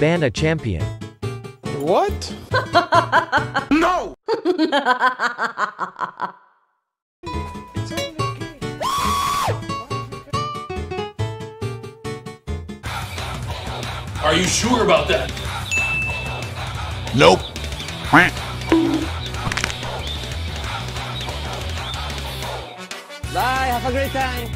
ban a champion. What? No! Are you sure about that? Nope. Bye, have a great time.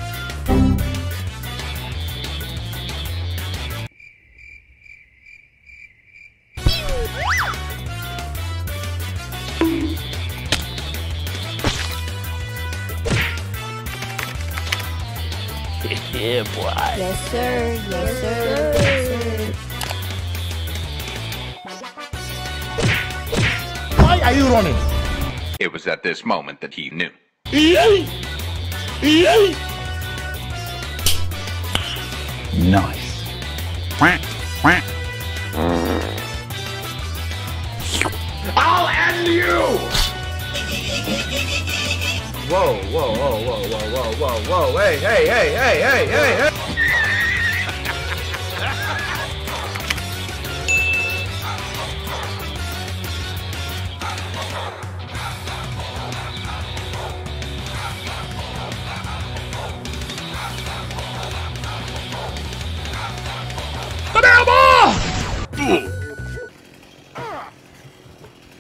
Yeah, boy. Yes, sir. Yes, sir. Yes, sir. Why are you running? It was at this moment that he knew. Yay! Yay! Nice. Quack, quack. I'll end you! Whoa, whoa, whoa, whoa, whoa, whoa, whoa, whoa, hey, hey, hey, hey, hey, hey, hey!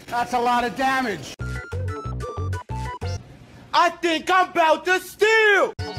That's a lot of damage. I think I'm about to steal!